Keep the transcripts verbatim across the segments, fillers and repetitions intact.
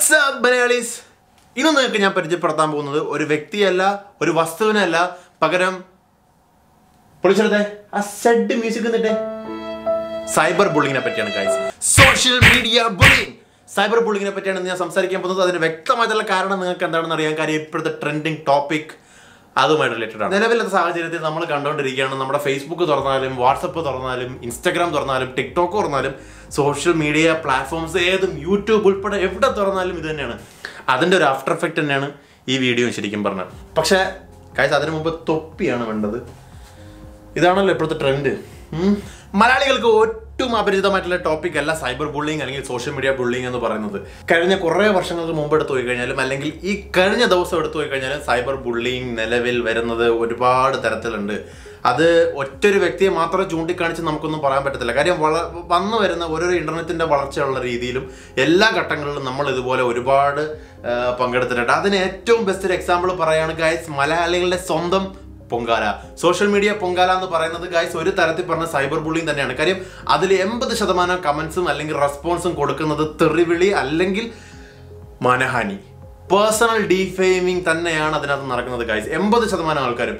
What's up, Malayalis? ഇന്ന് നിങ്ങൾക്ക് ഞാൻ പരിചയപ്പെടുത്താൻ പോകുന്നത് ഒരു വ്യക്തിയല്ല, ഒരു വസ്തുവിനല്ല, പകരം പൊളിച്ചെടുത്തേ ആ സെഡ് മ്യൂസിക് എന്നിട്ട് സൈബർ ബുള്ളിങ്ങിനെ പറ്റിയാണ് guys. Social media bullying, cyber ബുള്ളിങ്ങിനെ പറ്റിയാണ് ഞാൻ സംസാരിക്കാൻ പോകുന്നത്. അതിന് വ്യക്തമായിട്ടുള്ള കാരണം നിങ്ങൾക്ക് എന്താണെന്ന് അറിയാൻ, കാര്യം ഇപ്പോഴത്തെ ട്രെൻഡിങ് ടോപ്പിക് അതുമായി റിലേറ്റഡ് ആണ്. നിലവിലത്തെ സാഹചര്യത്തിൽ നമ്മൾ കണ്ടുകൊണ്ടിരിക്കുകയാണ്. നമ്മുടെ ഫേസ്ബുക്ക് തുറന്നാലും വാട്സപ്പ് തുറന്നാലും ഇൻസ്റ്റാഗ്രാം തുറന്നാലും ടിക്ടോക്ക് തുറന്നാലും സോഷ്യൽ മീഡിയ പ്ലാറ്റ്ഫോംസ് ഏതും യൂട്യൂബ് ഉൾപ്പെടെ എവിടെ തുറന്നാലും ഇത് തന്നെയാണ്. അതിൻ്റെ ഒരു ആഫ്റ്റർ എഫക്റ്റ് തന്നെയാണ് ഈ വീഡിയോ ശരിക്കും പറഞ്ഞത്. പക്ഷേ കാഴ്ച അതിനു മുമ്പ് തൊപ്പിയാണ് വേണ്ടത്. ഇതാണല്ലോ ഇപ്പോഴത്തെ ട്രെൻഡ്. മലയാളികൾക്ക് ഒട്ടും അപരിചിതമായിട്ടുള്ള ടോപ്പിക് അല്ല സൈബർ ബുള്ളിങ് അല്ലെങ്കിൽ സോഷ്യൽ മീഡിയ ബുള്ളിങ് എന്ന് പറയുന്നത്. കഴിഞ്ഞ കുറേ വർഷങ്ങൾക്ക് മുമ്പ് എടുത്തു പോയി കഴിഞ്ഞാലും അല്ലെങ്കിൽ ഈ കഴിഞ്ഞ ദിവസം എടുത്തു പോയി കഴിഞ്ഞാലും സൈബർ ബുള്ളിങ് നിലവിൽ വരുന്നത് ഒരുപാട് തരത്തിലുണ്ട്. അത് ഒറ്റൊരു വ്യക്തിയെ മാത്രം ചൂണ്ടിക്കാണിച്ച് നമുക്കൊന്നും പറയാൻ പറ്റത്തില്ല. കാര്യം വള വന്നു വരുന്ന ഓരോരോ ഇൻ്റർനെറ്റിൻ്റെ വളർച്ചയുള്ള രീതിയിലും എല്ലാ ഘട്ടങ്ങളിലും നമ്മൾ ഇതുപോലെ ഒരുപാട് പങ്കെടുത്തിട്ടുണ്ട്. അതിന് ഏറ്റവും ബെസ്റ്റ് ഒരു എക്സാമ്പിൾ പറയുകയാണ് ഗൈസ്, മലയാളികളുടെ സ്വന്തം പൊങ്കാല, സോഷ്യൽ മീഡിയ പൊങ്കാല എന്ന് പറയുന്നത് ഗൈസ് ഒരു തരത്തിൽ പറഞ്ഞ സൈബർ ബുള്ളിങ് തന്നെയാണ്. കാര്യം അതിൽ എൺപത് ശതമാനം കമൻസും അല്ലെങ്കിൽ റെസ്പോൺസും കൊടുക്കുന്നത് തെറിവിളി അല്ലെങ്കിൽ മാനഹാനി, പേഴ്സണൽ ഡീഫെയിമിങ് തന്നെയാണ് അതിനകത്ത് നടക്കുന്നത് ഗൈസ്. എൺപത് ശതമാനം ആൾക്കാരും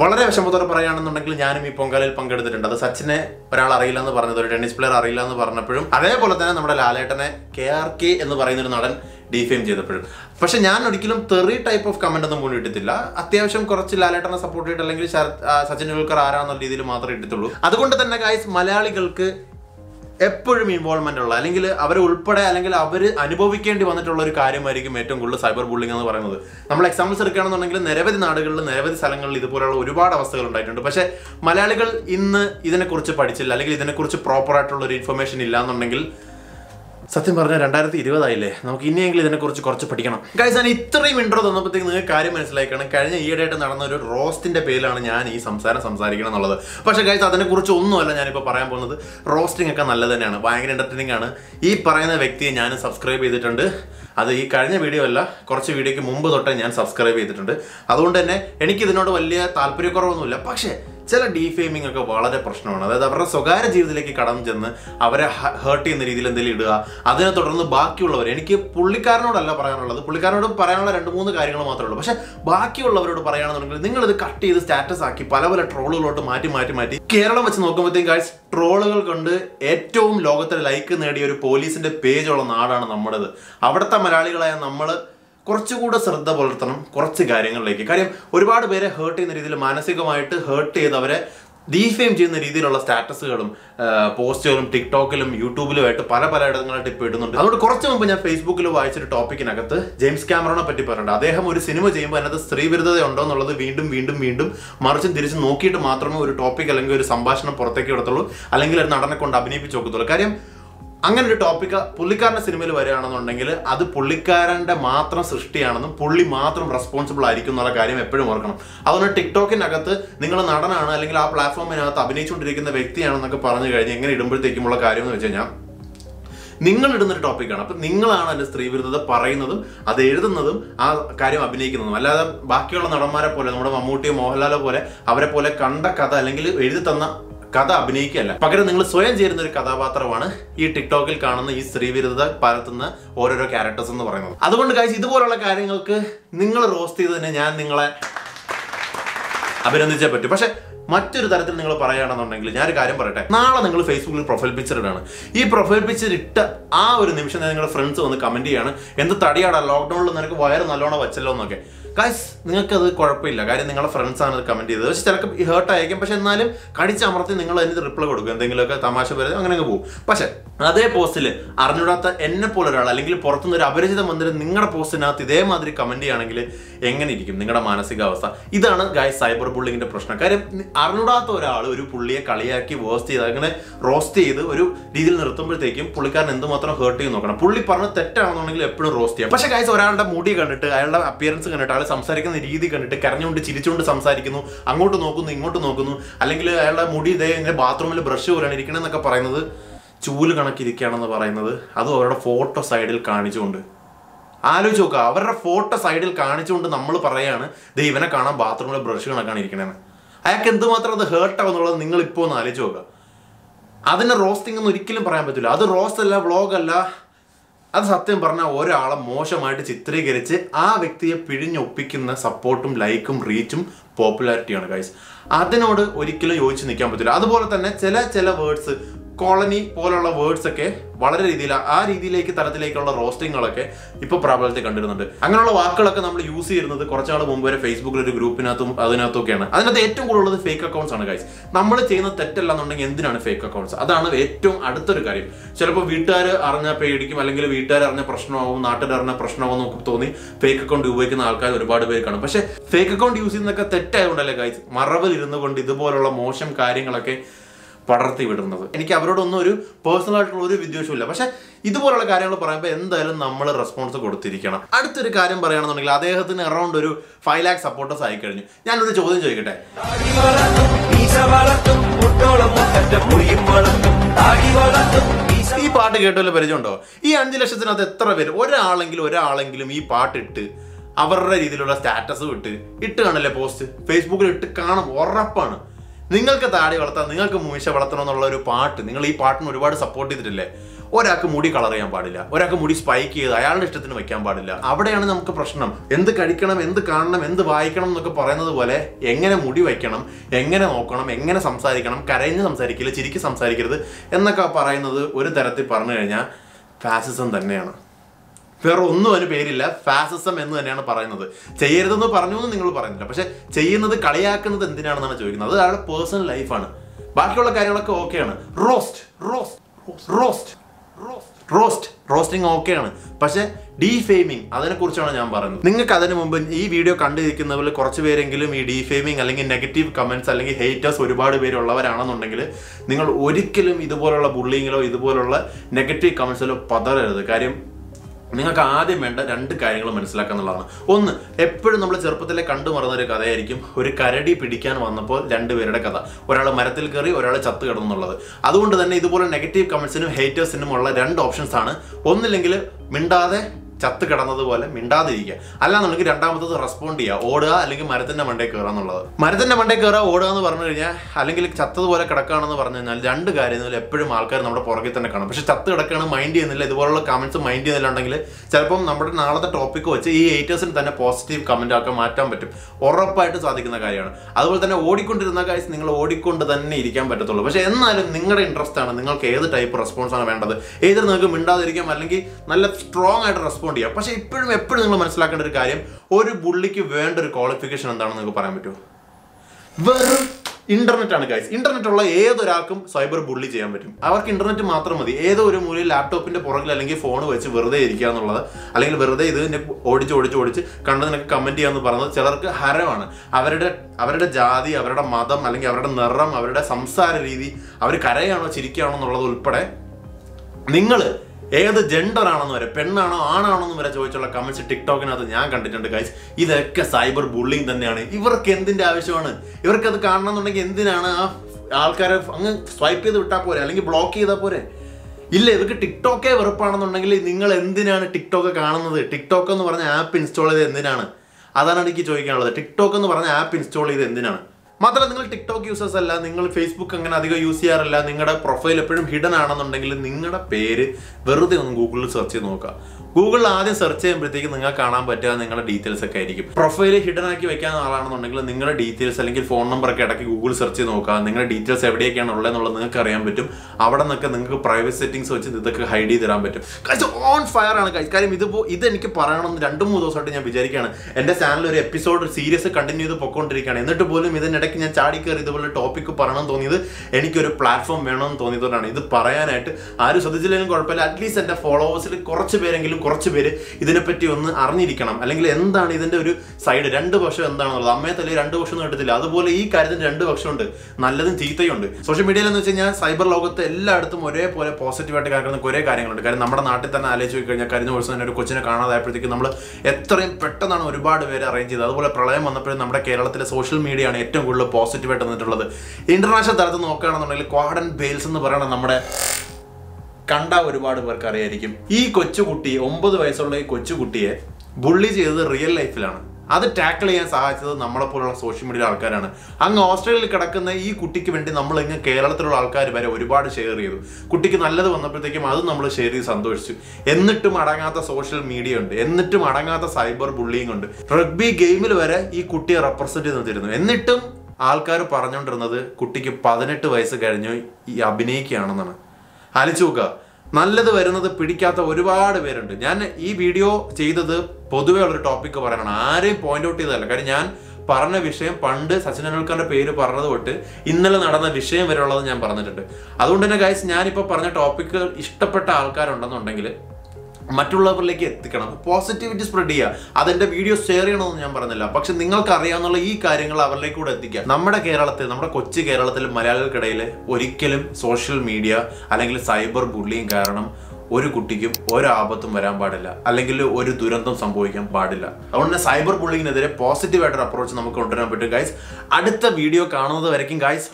വളരെ വിഷമത്തോടെ പറയുകയാണെന്നുണ്ടെങ്കിൽ ഞാനും ഈ പൊങ്കാലയിൽ പങ്കെടുത്തിട്ടുണ്ട്. അത് സച്ചിനെ ഒരാൾ അറിയില്ല എന്ന് പറഞ്ഞത്, ഒരു ടെന്നീസ് പ്ലെയർ അറിയില്ല എന്ന് പറഞ്ഞപ്പോഴും, അതേപോലെ തന്നെ നമ്മുടെ ലാലേട്ടനെ കെ ആർ കെ എന്ന് പറയുന്നൊരു നടൻ ഡിഫെയിം ചെയ്തപ്പോഴും. പക്ഷെ ഞാൻ ഒരിക്കലും തെറി ടൈപ്പ് ഓഫ് കമൻ്റ് ഒന്നും പോലും ഇട്ടിട്ടില്ല. അത്യാവശ്യം കുറച്ച് ലാലേട്ടനെ സപ്പോർട്ട് ചെയ്തിട്ട് അല്ലെങ്കിൽ സച്ചിൻ ടെണ്ടുൽക്കർ ആരാന്നുള്ള രീതിയിൽ മാത്രമേ ഇട്ടിട്ടുള്ളൂ. അതുകൊണ്ട് തന്നെ ഗൈസ് മലയാളികൾക്ക് എപ്പോഴും ഇൻവോൾവ്മെൻ്റ് ഉള്ള അല്ലെങ്കിൽ അവർ ഉൾപ്പെടെ അല്ലെങ്കിൽ അവർ അനുഭവിക്കേണ്ടി വന്നിട്ടുള്ള ഒരു കാര്യമായിരിക്കും ഏറ്റവും കൂടുതൽ സൈബർ ബുള്ളിങ് എന്ന് പറയുന്നത്. നമ്മൾ എക്സാമ്പിൾസ് എടുക്കുകയാണെന്നുണ്ടെങ്കിൽ നിരവധി നാടുകളിൽ നിരവധി സ്ഥലങ്ങളിൽ ഇതുപോലെയുള്ള ഒരുപാട് അവസ്ഥകൾ ഉണ്ടായിട്ടുണ്ട്. പക്ഷേ മലയാളികൾ ഇന്ന് ഇതിനെക്കുറിച്ച് പഠിച്ചില്ല അല്ലെങ്കിൽ ഇതിനെക്കുറിച്ച് പ്രോപ്പറായിട്ടുള്ളൊരു ഇൻഫർമേഷൻ ഇല്ലയെന്നുണ്ടെങ്കിൽ സത്യം പറഞ്ഞാൽ രണ്ടായിരത്തി ഇരുപതായില്ലേ, നമുക്ക് ഇനിയെങ്കിലും ഇതിനെക്കുറിച്ച് കുറച്ച് പഠിക്കണം ഗൈസ്. ഞാൻ ഇത്രയും ഇൻട്രോ തന്നപ്പോഴത്തേക്ക് നിങ്ങൾക്ക് കാര്യം മനസ്സിലാക്കണം. കഴിഞ്ഞ ഈയിടെയായിട്ട് നടന്ന ഒരു റോസ്റ്റിൻ്റെ പേരിലാണ് ഞാൻ ഈ സംസാരം സംസാരിക്കണം എന്നുള്ളത്. പക്ഷേ ഗൈസ് അതിനെക്കുറിച്ച് ഒന്നുമല്ല ഞാനിപ്പോൾ പറയാൻ പോകുന്നത്. റോസ്റ്റിംഗ് ഒക്കെ നല്ലത് തന്നെയാണ്, ഭയങ്കര എൻ്റർടൈനിങ് ആണ്. ഈ പറയുന്ന വ്യക്തിയെ ഞാൻ സബ്സ്ക്രൈബ് ചെയ്തിട്ടുണ്ട്. അത് ഈ കഴിഞ്ഞ വീഡിയോ അല്ല, കുറച്ച് വീഡിയോയ്ക്ക് മുമ്പ് തൊട്ടേ ഞാൻ സബ്സ്ക്രൈബ് ചെയ്തിട്ടുണ്ട്. അതുകൊണ്ട് തന്നെ എനിക്കിതിനോട് വലിയ താല്പര്യക്കുറവൊന്നുമില്ല. പക്ഷേ ചില ഡീഫെയിമിങ് ഒക്കെ വളരെ പ്രശ്നമാണ്. അതായത് അവരുടെ സ്വകാര്യ ജീവിതത്തിലേക്ക് കടന്നു ചെന്ന് അവരെ ഹേർട്ട് ചെയ്യുന്ന രീതിയിൽ എന്തെങ്കിലും ഇടുക, അതിനെ തുടർന്ന് ബാക്കിയുള്ളവർ, എനിക്ക് പുള്ളിക്കാരനോടല്ല പറയാനുള്ളത്, പുള്ളിക്കാരനോട് പറയാനുള്ള രണ്ട് മൂന്ന് കാര്യങ്ങൾ മാത്രമേ ഉള്ളൂ. പക്ഷേ ബാക്കിയുള്ളവരോട് പറയുകയാണെന്നുണ്ടെങ്കിൽ നിങ്ങളിത് കട്ട് ചെയ്ത് സ്റ്റാറ്റസ് ആക്കി പല പല ട്രോളുകളോട്ട് മാറ്റി മാറ്റി മാറ്റി കേരളം വെച്ച് നോക്കുമ്പോഴത്തേക്കും കാഴ്ച ട്രോളുകൾ കൊണ്ട് ഏറ്റവും ലോകത്തിൽ ലൈക്ക് നേടിയ ഒരു പോലീസിൻ്റെ പേജുള്ള നാടാണ് നമ്മുടേത്. അവിടുത്തെ മലയാളികളായ നമ്മൾ കുറച്ചുകൂടെ ശ്രദ്ധ പുലർത്തണം കുറച്ച് കാര്യങ്ങളിലേക്ക്. കാര്യം ഒരുപാട് പേരെ ഹേർട്ട് ചെയ്യുന്ന രീതിയിൽ മാനസികമായിട്ട് ഹേർട്ട് ചെയ്ത് അവരെ ഡീഫെയിം ചെയ്യുന്ന രീതിയിലുള്ള സ്റ്റാറ്റസുകളും പോസ്റ്റുകളും ടിക്ടോക്കിലും യൂട്യൂബിലുമായിട്ട് പല പല ഇടങ്ങളായിട്ട് ഇപ്പോൾ ഇടുന്നുണ്ട്. അതുകൊണ്ട് കുറച്ച് മുമ്പ് ഞാൻ ഫേസ്ബുക്കിൽ വായിച്ചൊരു ടോപ്പിക്കിനകത്ത് ജെയിംസ് ക്യാമറോനെ പറ്റി പറഞ്ഞിട്ടുണ്ട്. അദ്ദേഹം ഒരു സിനിമ ചെയ്യുമ്പോൾ അതിനകത്ത് സ്ത്രീവിരുദ്ധത ഉണ്ടോ എന്നുള്ളത് വീണ്ടും വീണ്ടും വീണ്ടും മറിച്ചും തിരിച്ചും നോക്കിയിട്ട് മാത്രമേ ഒരു ടോപ്പിക് അല്ലെങ്കിൽ ഒരു സംഭാഷണം പുറത്തേക്ക് വിടത്തുള്ളൂ, അല്ലെങ്കിൽ ഒരു നടനെ കൊണ്ട് അഭിനയിപ്പിച്ച് നോക്കത്തുള്ളൂ. കാര്യം അങ്ങനെ ഒരു ടോപ്പിക്ക് പുള്ളിക്കാരൻ്റെ സിനിമയിൽ വരികയാണെന്നുണ്ടെങ്കിൽ അത് പുള്ളിക്കാരൻ്റെ മാത്രം സൃഷ്ടിയാണെന്നും പുള്ളി മാത്രം റെസ്പോൺസിബിൾ ആയിരിക്കും എന്നുള്ള കാര്യം എപ്പോഴും ഓർക്കണം. അതുകൊണ്ട് ടിക്ടോക്കിനകത്ത് നിങ്ങൾ നടനാണ് അല്ലെങ്കിൽ ആ പ്ലാറ്റ്ഫോമിനകത്ത് അഭിനയിച്ചുകൊണ്ടിരിക്കുന്ന വ്യക്തിയാണെന്നൊക്കെ പറഞ്ഞു കഴിഞ്ഞാൽ എങ്ങനെ ഇടുമ്പോഴത്തേക്കുമുള്ള കാര്യം എന്ന് വെച്ച് കഴിഞ്ഞാൽ നിങ്ങളിടുന്നൊരു ടോപ്പിക്കാണ്. അപ്പം നിങ്ങളാണ് അതിൻ്റെ സ്ത്രീവിരുദ്ധത പറയുന്നതും അത് എഴുതുന്നതും ആ കാര്യം അഭിനയിക്കുന്നതും. അല്ലാതെ ബാക്കിയുള്ള നടന്മാരെ പോലെ, നമ്മുടെ മമ്മൂട്ടിയോ മോഹൻലാലോ പോലെ അവരെ പോലെ കണ്ട കഥ അല്ലെങ്കിൽ എഴുതി തന്ന കഥ അഭിനയിക്കുകയല്ല, പകരം നിങ്ങൾ സ്വയം ചേരുന്ന ഒരു കഥാപാത്രമാണ് ഈ ടിക്ടോക്കിൽ കാണുന്ന ഈ സ്ത്രീവിരുദ്ധത പരത്തുന്ന ഓരോരോ ക്യാരക്ടേഴ്സ് എന്ന് പറയുന്നത്. അതുകൊണ്ട് ഗൈസ് ഇതുപോലുള്ള കാര്യങ്ങൾക്ക് നിങ്ങൾ റോസ്റ്റ് ചെയ്ത് തന്നെ ഞാൻ നിങ്ങളെ അഭിനന്ദിച്ചേ പറ്റും. പക്ഷേ മറ്റൊരു തരത്തിൽ നിങ്ങൾ പറയുകയാണെന്നുണ്ടെങ്കിൽ ഞാനൊരു കാര്യം പറയട്ടെ, നാളെ നിങ്ങൾ ഫേസ്ബുക്കിൽ പ്രൊഫൈൽ പിക്ചർ ഇടാണ്. ഈ പ്രൊഫൈൽ പിക്ചർ ഇട്ട ആ ഒരു നിമിഷം നിങ്ങളുടെ ഫ്രണ്ട്സ് വന്ന് കമൻറ്റ് ചെയ്യാണ്, എന്ത് തടിയാടാ ലോക്ക്ഡൌണിൽ നിനക്ക് വയറ് നല്ലോണം വച്ചല്ലോ എന്നൊക്കെ. ഗൈസ് നിങ്ങൾക്കത് കുഴപ്പമില്ല, കാര്യം നിങ്ങളുടെ ഫ്രണ്ട്സാണ് അത് കമൻറ്റ് ചെയ്തത്. പക്ഷേ ചിലപ്പോൾ ഹേർട്ട് ആയിരിക്കും, പക്ഷേ എന്നാലും കടിച്ചമർത്തി നിങ്ങൾ അതിന് റിപ്ലൈ കൊടുക്കും, എന്തെങ്കിലുമൊക്കെ തമാശ വരെ അങ്ങനെയൊക്കെ പോകും. പക്ഷേ അതേ പോസ്റ്റിൽ അറിഞ്ഞൂടാത്ത എന്നെ പോലെ ഒരാൾ അല്ലെങ്കിൽ പുറത്തുനിന്ന് ഒരു അപരിചിത മന്ദിരം നിങ്ങളുടെ പോസ്റ്റിനകത്ത് ഇതേമാതിരി കമൻറ്റ് ചെയ്യുകയാണെങ്കിൽ എങ്ങനെ ഇരിക്കും നിങ്ങളുടെ മാനസികാവസ്ഥ? ഇതാണ് ഗൈസ് സൈബർ ബുള്ളിങ്ങിൻ്റെ പ്രശ്നം. കാര്യം അറിഞ്ഞൂടാത്ത ഒരാൾ ഒരു പുള്ളിയെ കളിയാക്കി വേസ്റ്റ് ചെയ്ത് അങ്ങനെ റോസ്റ്റ് ചെയ്ത് ഒരു രീതിയിൽ നിർത്തുമ്പോഴത്തേക്കും പുള്ളിക്കാരൻ എന്തുമാത്രം ഹേർട്ട് ചെയ്ത് നോക്കണം. പുള്ളി പറഞ്ഞ തെറ്റാണെന്നുണ്ടെങ്കിൽ എപ്പോഴും റോസ്റ്റ് ചെയ്യാം. പക്ഷേ ഗൈസ് ഒരാളുടെ മുടി കണ്ടിട്ട്, അയാളുടെ അപ്പിയറൻസ് കണ്ടിട്ട്, അയാൾ സംസാരിക്കുന്ന രീതി കണ്ടിട്ട്, കരഞ്ഞുകൊണ്ട് ചിരിച്ചുകൊണ്ട് സംസാരിക്കുന്നു, അങ്ങോട്ട് നോക്കുന്നു ഇങ്ങോട്ട് നോക്കുന്നു, അല്ലെങ്കിൽ അയാളുടെ മുടി ഇതേ ഇങ്ങനെ ബാത്റൂമിൽ ബ്രഷ് പോലെയാണ് ഇരിക്കണമെന്നൊക്കെ പറയുന്നത്, ചൂല് കണക്കിരിക്കുകയാണെന്ന് പറയുന്നത്, അതും അവരുടെ ഫോട്ടോ സൈഡിൽ കാണിച്ചുകൊണ്ട്. ആലോചിച്ച് നോക്കുക, അവരുടെ ഫോട്ടോ സൈഡിൽ കാണിച്ചുകൊണ്ട് നമ്മൾ പറയുകയാണ് ദേ ഇവനെ കാണാൻ ബാത്റൂമിൽ ബ്രഷ് കണക്കാണ് ഇരിക്കണമെന്ന്. അയാൾക്ക് എന്തുമാത്രം അത് ഹേർട്ടാവുന്നുള്ളത് നിങ്ങൾ ഇപ്പോൾ ഒന്ന് ആലോചിച്ച് നോക്കുക. അതിനെ റോസ്റ്റിംഗ് ഒന്നും ഒരിക്കലും പറയാൻ പറ്റില്ല. അത് റോസ്റ്റ് അല്ല, വ്ളോഗല്ല, That's why we have to do this. We have to support, like, reach, popularity. That's why we have to do this. That's why words colony, polar words, roasting. Now, we have to use Facebook group. That's the fake accounts. We have fake accounts. That's the fake I don't know you personal video. This is the response to the around five lakh supporters. I can this part. This is the part. This status. It post Facebook. You can't get a part. You can't support it. You can't get a part. You can't get a spike. You can't get a spike. You can't get a spike. You can't get a spike. Pero no any perilla, fascism and paranoid. Say the parano Ningle Parana. Say another Kalayak and then another person life on. Batcola Karaka okay. Roast, roast, roast, roast, roast, roast, roasting okay. Pasha defaming, other Kurchana Jambaran. Ninga Kadanum, e video conditional Korchware and Gilum, defaming, alling negative comments, alling haters, or about a very lover and Ningle, Odikilum, either bullying or either negative comments of Padar, the Karim. You can't do രണ്ട് കാര്യങ്ങൾ മനസ്സിലാക്കാനുള്ളതാണ്. ഒന്ന് എപ്പോഴും നമ്മൾ ചെറുപ്പത്തിലെ കണ്ടു മറന്ന ഒരു കഥയായിരിക്കും ഒരു കരടി പിടിക്കാൻ വന്നപ്പോൾ രണ്ട് പേരുടെ കഥ. ഒരാൾ മരത്തിൽ കയറി ഒരാൾ ചത്തു കിടന്നു എന്നുള്ളത്. അതുകൊണ്ട് തന്നെ ഇതുപോലെ നെഗറ്റീവ് കമന്റ്സിനും ഹേറ്റേഴ്സിനും ഉള്ള രണ്ട് ഓപ്ഷൻസ് ആണ്. ഒന്നില്ലെങ്കിൽ മിണ്ടാതെ ചത്തു കിടന്നതുപോലെ മിണ്ടാതിരിക്കുക. അല്ലാന്നുണ്ടെങ്കിൽ രണ്ടാമത്തേത് റെസ്പോണ്ട് ചെയ്യുക. ഓടുക അല്ലെങ്കിൽ മരത്തിന്റെ മണ്ടേ കയറുക എന്നുള്ളത്. മരത്തിന്റെ മണ്ടേ കയറുക ഓടുക എന്ന് പറഞ്ഞു കഴിഞ്ഞാൽ അല്ലെങ്കിൽ ചത്തതുപോലെ കിടക്കാണെന്ന് പറഞ്ഞു കഴിഞ്ഞാൽ രണ്ട് കാര്യങ്ങളിൽ എപ്പോഴും ആൾക്കാർ നമ്മുടെ പുറകെ തന്നെ കാണും. പക്ഷേ ചത്തു കിടക്കാണ് മൈൻഡ് ചെയ്യുന്നില്ല. ഇതുപോലുള്ള കമന്റ്സ് മൈൻഡ് ചെയ്യുന്നില്ല ഉണ്ടെങ്കിൽ ചിലപ്പോൾ നമ്മുടെ നാളത്തെ ടോപ്പിക്ക് വെച്ച് ഈ ഹേറ്റേഴ്സിന് തന്നെ പോസിറ്റീവ് കമന്റ് ആക്കാൻ മാറ്റാൻ പറ്റും. ഉറപ്പായിട്ട് സാധിക്കുന്ന കാര്യമാണ്. അതുപോലെ തന്നെ ഓടിക്കൊണ്ടിരുന്ന ഗൈസ് നിങ്ങൾ ഓടിക്കൊണ്ട് തന്നെ ഇരിക്കാൻ പറ്റത്തുള്ളൂ. പക്ഷേ എന്നാലും നിങ്ങളുടെ ഇൻട്രസ്റ്റ് ആണ് നിങ്ങൾക്ക് ഏത് ടൈപ്പ് റെസ്പോൺസ് ആണ് വേണ്ടത്. ഏതിൽ നിങ്ങൾക്ക് മിണ്ടാതിരിക്കാം അല്ലെങ്കിൽ നല്ല സ്ട്രോങ് ആയിട്ട് response But if you have a problem, you can't get a qualification. Internet ആണ് ഗയ്സ് ഇന്റർനെറ്റ് ഉള്ള ഏതൊരാൾക്കും സൈബർ ബുള്ളി ചെയ്യാൻ പറ്റും അവർക്ക് ഇന്റർനെറ്റ് മാത്രം മതി ഏതോ ഒരു മൂലയിൽ ലാപ്ടോപ്പിന്റെ പുറകിൽ അല്ലെങ്കിൽ ഫോൺ വെച്ച് വെറുതെ ഇരിക്കുക എന്നുള്ളത് അല്ലെങ്കിൽ വെറുതെ ഇതിനെ ഓടിച്ച് ഓടിച്ച് ഓടിച്ച് കണ്ടതിനൊക്കെ കമന്റ് ചെയ്യാന്ന് പറയുന്നത് ചിലർക്ക് ഹരമാണ് അവരുടെ അവരുടെ ജാതി അവരുടെ മതം അല്ലെങ്കിൽ അവരുടെ നിറം അവരുടെ സംസാര രീതി അവർ കരയാണോ ചിരിക്കാണോ എന്നുള്ളത് ഉൾപ്പെടെ നിങ്ങൾ Either gender or a pen or comments TikTok and other young content guys. Either cyber bullying than you were Kendin Davishon. You were Kathana again, Alcara swipe the tap or a block either pore. You live TikTok ever upon the Ningle and then TikTok account, TikTok on the app installed in Dinana. Adanaki Joyana, TikTok on the app installed in Dinana. Mother TikTok users are learning Facebook and other use here learning at a profile hidden on the Ningada Pere, Verde on Google search. Google are the search and breathing Kana better than details. Profile hidden on the Ningada details, selling phone number, Google search in Oka, Ninga details every day can learn the Karam betum, Avadaka private settings search in the Heidi the Rambetum. Guys on fire and guys carry me the Paran and Dandumo certain Vijayana and the Sandler episode series continue the Pocontri and the Bolum. I have a topic and a platform. At least the followers are the side of the social media is cyber positive attack. Positive at another. International Darthanoka quad and bales in the Barana number Kanda reward of our career. E. Kochuguti, Ombo the Vaisola Kochuguti, bullies is the real life. That's tackle ചെയ്യാൻ സഹായിച്ചത് നമ്മളെ പോലുള്ള social media ആൾക്കാരാണ്. അങ്ങ് ഓസ്ട്രേലിയയിൽ കിടക്കുന്ന ഈ കുട്ടിക്ക് വേണ്ടി നമ്മൾ ഇങ്ങ് കേരളത്തിലുള്ള ആൾക്കാർ വരെ ഒരുപാട് ഷെയർ ചെയ്തു. കുട്ടിക്ക് നല്ലത് വന്നപ്പോഴേക്കും അത് നമ്മൾ ഷെയർ ചെയ്ത് സന്തോഷിച്ചു. എന്നിട്ടും അടങ്ങാത്ത സോഷ്യൽ മീഡിയ ഉണ്ട്. എന്നിട്ടും അടങ്ങാത്ത സൈബർ ബുള്ളിയിങ് ഉണ്ട്. റഗ്ബി ഗെയിമിൽ വരെ ഈ കുട്ടിയെ റെപ്രസെന്റ് ചെയ്തിരുന്നു. എന്നിട്ടും ആൾക്കാർ പറഞ്ഞുകൊണ്ടിരുന്നത് കുട്ടിക്ക് പതിനെട്ട് വയസ്സ് കഴിഞ്ഞു ഈ അഭിനയിക്കുകയാണെന്നാണ്. ആലോചിച്ച് നോക്കുക, നല്ലത് വരുന്നത് പിടിക്കാത്ത ഒരുപാട് പേരുണ്ട്. ഞാൻ ഈ വീഡിയോ ചെയ്തത് പൊതുവേ ഉള്ളൊരു ടോപ്പിക്ക് പറയണം, ആരെയും പോയിന്റ് ഔട്ട് ചെയ്തതല്ല. കാര്യം ഞാൻ പറഞ്ഞ വിഷയം പണ്ട് സച്ചിൻ ടെണ്ടുൽക്കറിന്റെ പേര് പറഞ്ഞത് തൊട്ട് ഇന്നലെ നടന്ന വിഷയം വരെ ഉള്ളത് ഞാൻ പറഞ്ഞിട്ടുണ്ട്. അതുകൊണ്ട് തന്നെ ഗൈസ്, ഞാനിപ്പോൾ പറഞ്ഞ ടോപ്പിക്ക് ഇഷ്ടപ്പെട്ട ആൾക്കാരുണ്ടെന്നുണ്ടെങ്കിൽ മറ്റുള്ളവരിലേക്ക് എത്തിക്കണം, പോസിറ്റിവിറ്റി സ്പ്രെഡ് ചെയ്യുക. അതെൻ്റെ വീഡിയോ ഷെയർ ചെയ്യണമെന്ന് ഞാൻ പറഞ്ഞില്ല, പക്ഷെ നിങ്ങൾക്കറിയാവുന്ന ഈ കാര്യങ്ങൾ അവരിലേക്ക് കൂടെ എത്തിക്കുക. നമ്മുടെ കേരളത്തിൽ, നമ്മുടെ കൊച്ചു കേരളത്തിൽ മലയാളികൾക്കിടയിൽ ഒരിക്കലും സോഷ്യൽ മീഡിയ അല്ലെങ്കിൽ സൈബർ ബുള്ളിങ് കാരണം ഒരു കുട്ടിക്കും ഒരാപത്തും വരാൻ പാടില്ല, അല്ലെങ്കിൽ ഒരു ദുരന്തം സംഭവിക്കാൻ പാടില്ല. അതുകൊണ്ട് തന്നെ സൈബർ ബുള്ളിങ്ങിനെതിരെ പോസിറ്റീവായിട്ടൊരു അപ്രോച്ച് നമുക്ക് കൊണ്ടുവരാൻ പറ്റും ഗൈസ്. അടുത്ത വീഡിയോ കാണുന്നത് വരയ്ക്കും ഗൈസ്.